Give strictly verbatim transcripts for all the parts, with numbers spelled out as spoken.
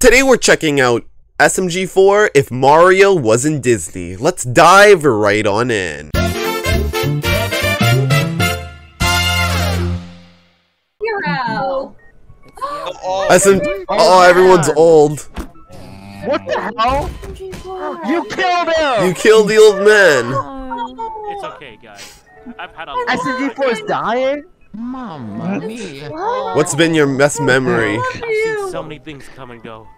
Today we're checking out S M G four, If Mario Wasn't Disney. Let's dive right on in. Hero. Oh, SM oh, everyone's old. What the hell? You killed him! You killed the old man. It's okay, guys. I've had a S M G four is dying? Mama mia. What's been your best memory? I've seen so many things come and go.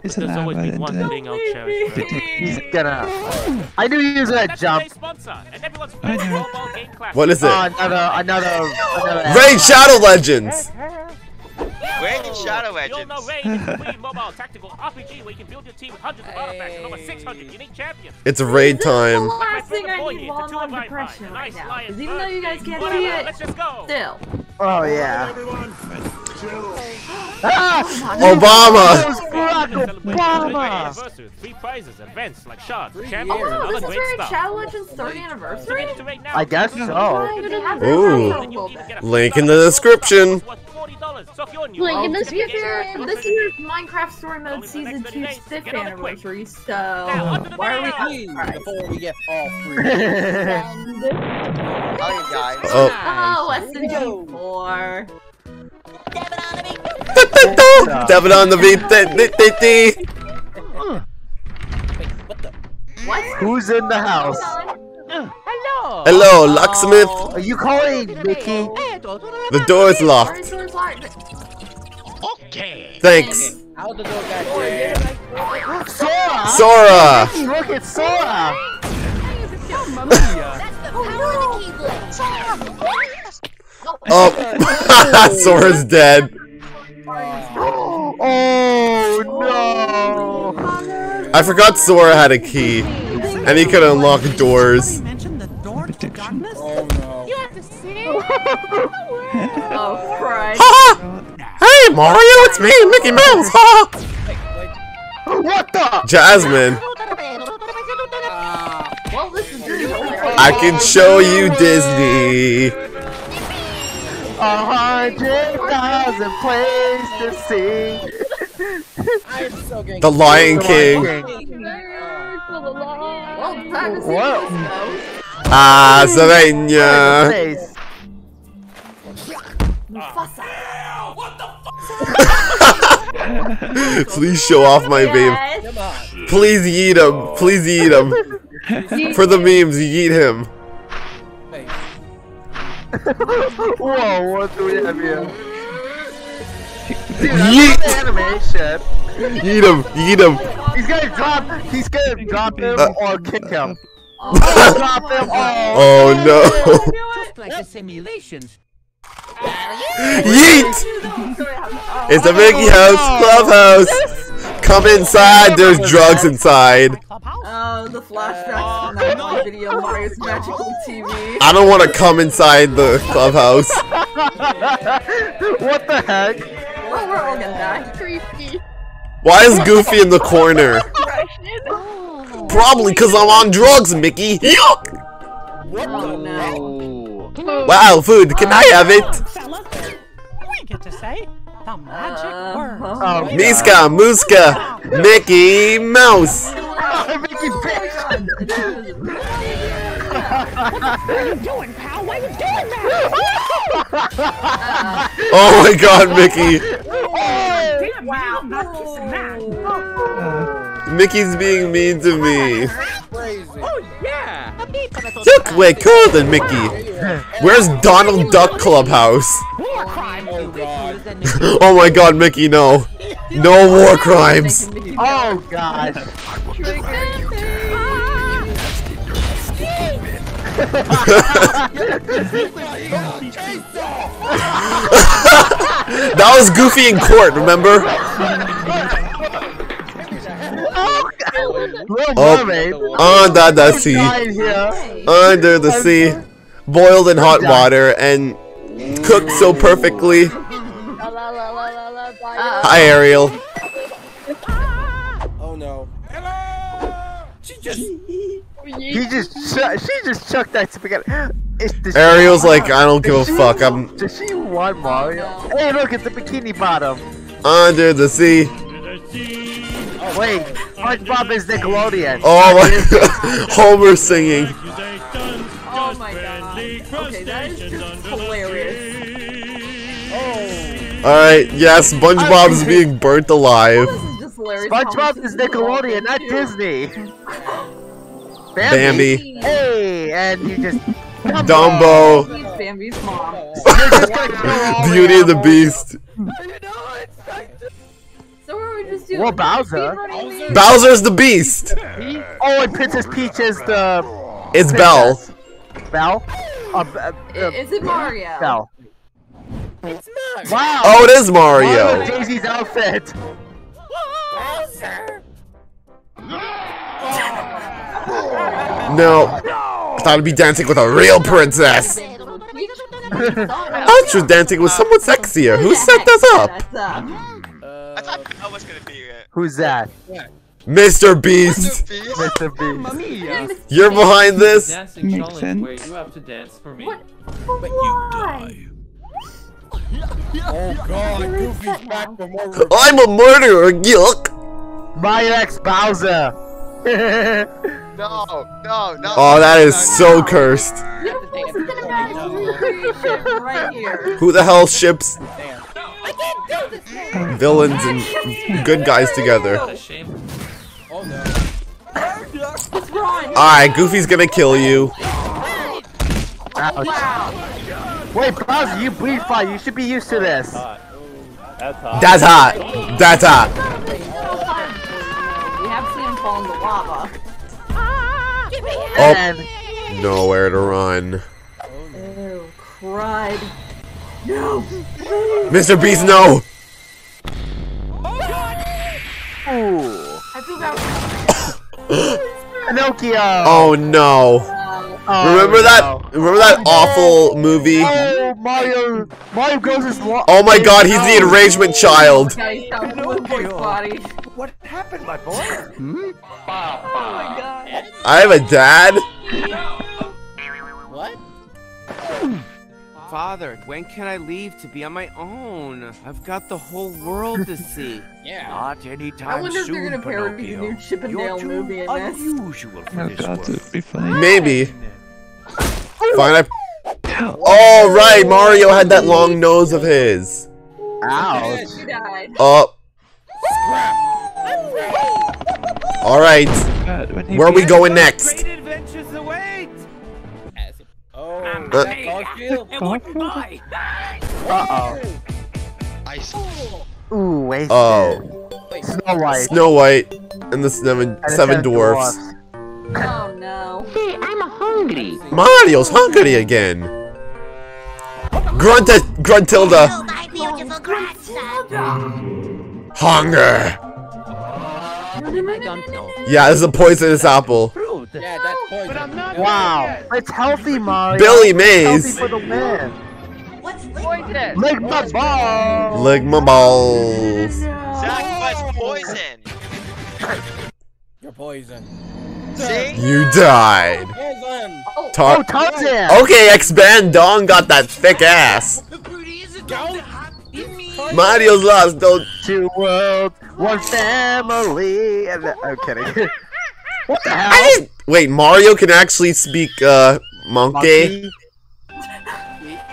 But there's always been one thing I'll cherish forever. He's gonna... I knew he was gonna jump. What is it? Uh, another... another... another RAID Shadow Legends! RAID and Shadow Legends. You'll know RAID is a free mobile tactical R P G where you can build your team with hundreds of artifacts and over six hundred unique champions. It's RAID time. The last thing I need while I'm on depression right now. Because even though you guys can't see it, let's just go. Still. Oh yeah. Ah! Obama. Obama. Three prizes, events like shards, champions, and other great stuff. Shadow Legends third anniversary. I guess so. Ooh. Link in the description. So if you're new, like, in this future, this year's Minecraft Story Mode Season two's fifth anniversary, so... Why are we... Before we get all three. Oh, S M G four. Devin on the beat. What the... What? Who's in the house? Hello! Hello, locksmith! Are you calling, Mickey? The door is locked. Okay. Thanks. Sora! Sora! Look at Sora! Oh, Sora's dead. Oh no! I forgot Sora had a key, and he could unlock doors. Oh no. You have to see. Oh Christ. Hey Mario, it's me, Mickey Mouse. What the? Jasmine. Uh, well, this is Disney. I can show you Disney. A hundred thousand places to see. The Lion King. Whoa. Ah, Savannah! Uh, what the fuck? Please show off my babe. Please yeet him. Please yeet him. For the memes, yeet him. Whoa, what do we have here? Dude, yeet! Yeet him, yeet him. He's gonna drop, he's gonna drop him uh, or kick him. Oh, oh no! Just like the simulations. Yeet! It's the Mickey House Clubhouse! Come inside, there's drugs inside. Oh, the flashbacks from that video, Mario's Magical T V. I don't want to come inside the clubhouse. What the heck? Well, we're all gonna die. Creepy. Why is Goofy in the corner? Probably because I'm on drugs, Mickey. Yuck! What oh, no. no. Wow, food. Can uh, I have it? We get to say the magic uh, words. Oh, Miska, Muska, Mickey Mouse. Mickey What are you doing, pal? Why are you doing that? Oh my God, Mickey. Damn, wow, not kissing that. Mickey's being mean to me. Oh yeah! Look, we're cooler than Mickey. Where's Donald Duck Clubhouse? Oh my God, Mickey, no. No war crimes. Oh God. That was Goofy in court, remember? Oh, under the sea, under the sea, boiled in hot water and cooked so perfectly. Hi, Ariel. Oh no! Hello! She just, he just, she just chucked that spaghetti. Ariel's like, I don't give a fuck. I'm. Does she want Mario? Hey, look, it's the bikini bottom. Under the sea. Oh wait, SpongeBob is Nickelodeon. Oh my Homer singing. Oh my god. Okay, that is just hilarious. Oh. Alright, yes, yeah, SpongeBob's being burnt alive. Well, this is just SpongeBob is Nickelodeon, not Disney. Bambi. Bambi. Hey, and you just Dumbo. Dumbo. Bambi's mom. Beauty and the Beast. So what are we just doing? Well, Bowser. Bowser's the Beast. Oh, and Princess Peach is the. It's Belle. Belle. Uh, uh, is it Mario? Belle. It's Mario. Wow. Oh, it is Mario. Mario Daisy's outfit. Bowser. No. No. Thought I'd be dancing with a real princess. I was dancing with someone sexier. Who set this up? I thought I was gonna be it. Who's that? Yeah. Mister Beast. Mister Beast. You're behind this. Makes sense. Wait, you have to dance for me. What? But you die. Oh God, Goofy's back for more. I'm a murderer. Yuck. My ex Bowser. No, no, no. Oh, that is no, so no. cursed. Who the hell ships villains and good guys together? Alright, Goofy's gonna kill you. Ouch. Wait, Bowser, you bleed fire. You should be used to this. That's hot. That's hot. Fall in the lava. Ah, give me oh, nowhere to run. Oh, cried. No, Mister Beast, no. Oh, I feel bad. Pinocchio. Oh no. Oh, remember no. that? Remember that awful movie? Oh, Mario, Mario goes his oh my God, he's the enragement child. What happened, my boy? Hmm? Oh my God. I have a dad? What? Father, when can I leave to be on my own? I've got the whole world to see. Yeah. Not anytime soon, I wonder if they're gonna parody the new Chip and Dale movie in this. Unusual for this world. It'd be funny. Maybe. Fine, I... Oh, right, Mario had that long nose of his. Ouch. She died. Oh. Scrap. All right, where are we going next? Uh-oh. Ooh, wait. Oh. Snow White. Snow White and the seven seven dwarfs. Oh no. Hey, I'm hungry. Mario's hungry again. Grunt, Gruntilda. Hunger. Yeah, this is a poisonous apple. Yeah, that's poison. Wow, it's healthy, Mario. Billy Mays. Healthy for the win. What's poison? Lick my balls. Lick my balls. Sacrifice poison. You're poison. See? You died. Tar oh, Tarzan. Okay, X-Band Dong got that thick ass. Mario's lost. Don't two worlds, one family. And I'm kidding. What the hell? I didn't... Wait, Mario can actually speak uh, monkey. monkey.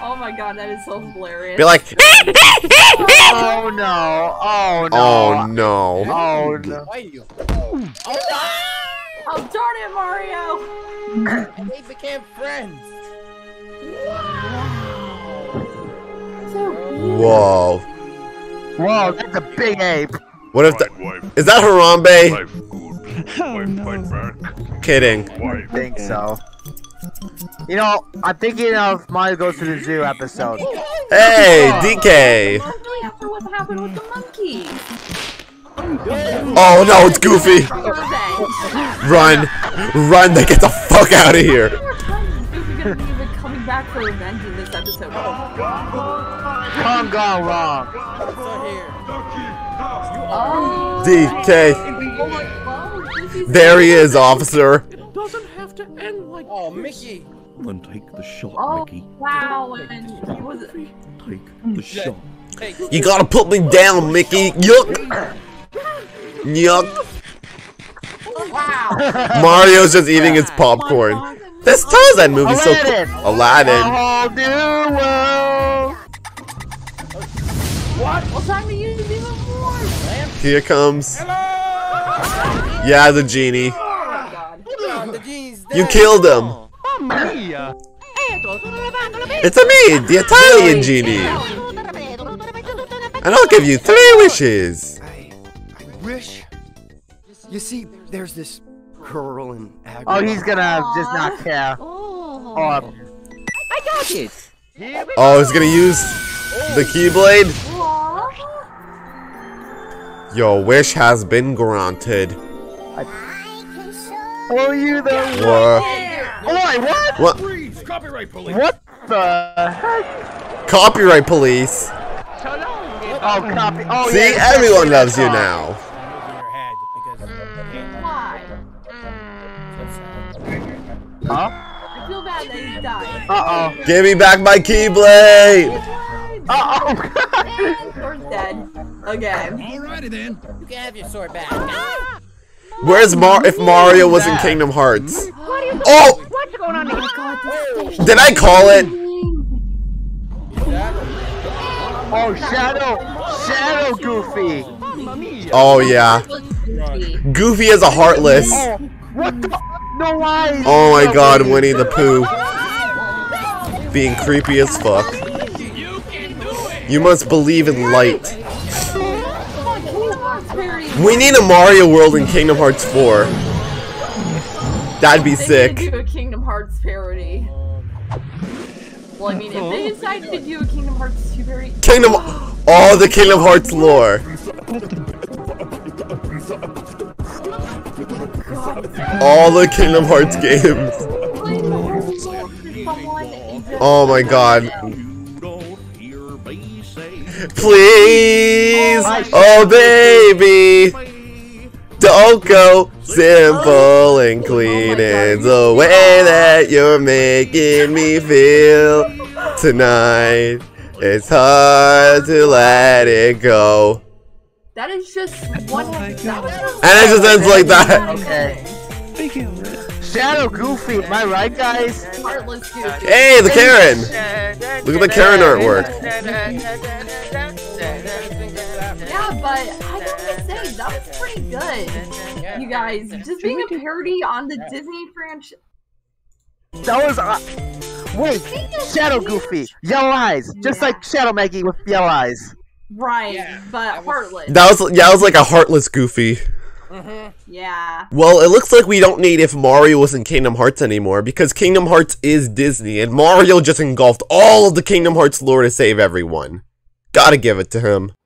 Oh my God, that is so hilarious. Be like, oh no, oh no, oh no, oh no. Oh darn it, Mario! And they became friends. Wow. So whoa. Whoa, that's a big ape. What if that is that Harambe? Wife, oh, no. Kidding. I think so. You know, I'm thinking of Mario Goes to the Zoo episode. Hey, D K. I'm really after what happened with the monkey. Oh no, it's Goofy. Run, run! They get the fuck out of here. Goofy gonna be coming back for revenge in this episode. Come gone wrong. Oh. D K. Oh, there he is, officer. It doesn't have to end like oh, Mickey. And take the shot, oh, Mickey. Wow, and he was take the shot. You gotta put me down, Mickey. Yuck. Yuck. Wow. Mario's just eating his popcorn. This Tarzan movie's so cool. Aladdin. Oh, dear world. What? What time do you do the war? Here comes. Hello. Yeah, the genie. Oh, God. The genie's dead. You killed him. Oh, Maria. It's a me, the Italian genie. And I'll give you three wishes. I, I wish. You see, there's this girl in Agri. Oh, he's gonna just not care. Oh, I got it. Oh, he's gonna use the Keyblade. Your wish has been granted. I owe you the wish. What? What? What? Copyright police. What the heck? Copyright police. Oh, copy. Oh, see, yeah, everyone yeah, loves you off. Now. Why? Huh? I feel bad that you died. Uh oh. Give me back my Keyblade! Uh oh. Sword's dead. Okay. Alrighty then. You can have your sword back. Ah! Where's Mar? If Mario was in Kingdom Hearts? What is oh! What's going on? Oh God, did I call it? Oh, Shadow! Shadow Goofy! Oh, yeah. Goofy is a heartless. Oh, what the? No eyes! Oh my God, Winnie the Pooh. Being creepy as fuck. You must believe in light. We need a Mario world in Kingdom Hearts four. That'd be sick. They need to do a Kingdom Hearts parody. Well, I mean, if they decide to do a Kingdom Hearts two very Kingdom, all the Kingdom Hearts lore. All the Kingdom Hearts games. Oh my God. Please, oh baby, don't go. Simple and clean is the way that you're making me feel tonight. It's hard to let it go. That is just one. Oh and it just ends like that. Okay. Thank you. Shadow Goofy, am I right, guys? Heartless Goofy. Hey, the Karen. Look at the Karen artwork. Yeah, but I gotta say that was pretty good, you guys. Just being a parody on the Disney franchise. That was uh, wait, Shadow Goofy, yellow eyes, just yeah. Like Shadow Maggie with yellow eyes. Right, yeah, but that heartless. That was yeah, it was like a heartless Goofy. Mm-hmm. Yeah. Well, it looks like we don't need if Mario was in Kingdom Hearts anymore because Kingdom Hearts is Disney and Mario just engulfed all of the Kingdom Hearts lore to save everyone. Gotta give it to him.